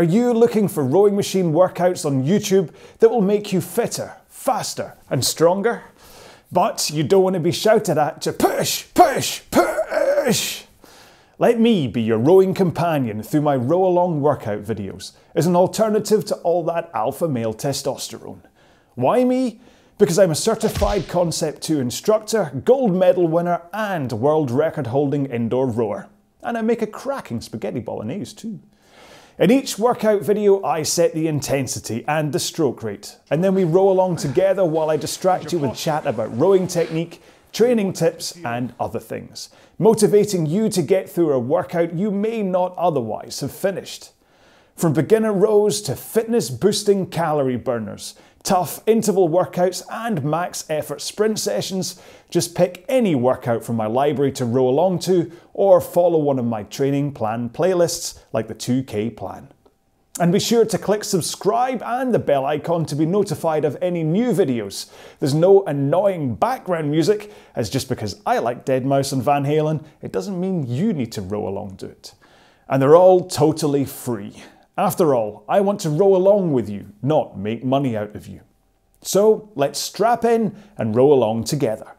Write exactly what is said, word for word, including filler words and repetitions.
Are you looking for rowing machine workouts on YouTube that will make you fitter, faster and stronger? But you don't want to be shouted at to push, push, push! Let me be your rowing companion through my row-along workout videos as an alternative to all that alpha male testosterone. Why me? Because I'm a certified Concept two instructor, gold medal winner and world record holding indoor rower. And I make a cracking spaghetti bolognese too. In each workout video I set the intensity and the stroke rate, and then we row along together while I distract you with chat about rowing technique, training tips and other things, motivating you to get through a workout you may not otherwise have finished. From beginner rows to fitness boosting calorie burners, tough interval workouts and max effort sprint sessions, just pick any workout from my library to row along to, or follow one of my training plan playlists like the two K plan. And be sure to click subscribe and the bell icon to be notified of any new videos. There's no annoying background music, as just because I like Deadmau five and Van Halen, it doesn't mean you need to row along to it. And they're all totally free. After all, I want to row along with you, not make money out of you. So let's strap in and row along together.